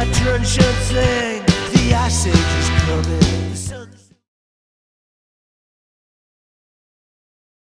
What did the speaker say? veteran should sing. The Ice Age is coming.